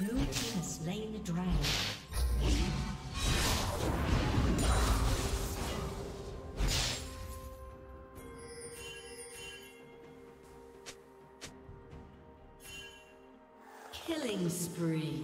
Blue team has slain the dragon. Killing spree.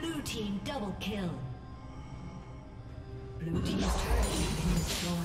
Blue team double kill. Blue team's turret has been destroyed.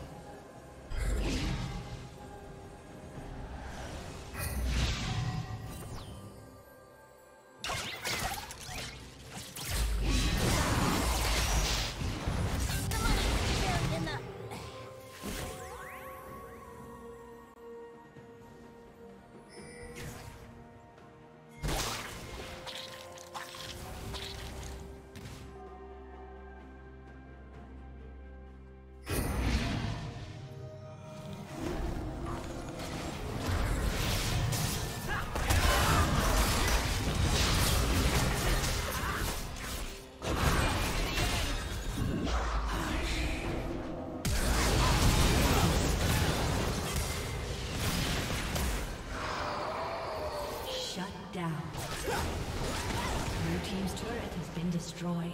Destroyed.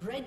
Red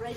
Red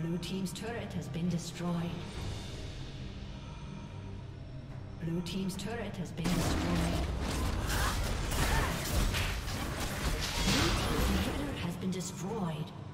Blue team's turret has been destroyed. Blue team's turret has been destroyed. Blue team's turret has been destroyed.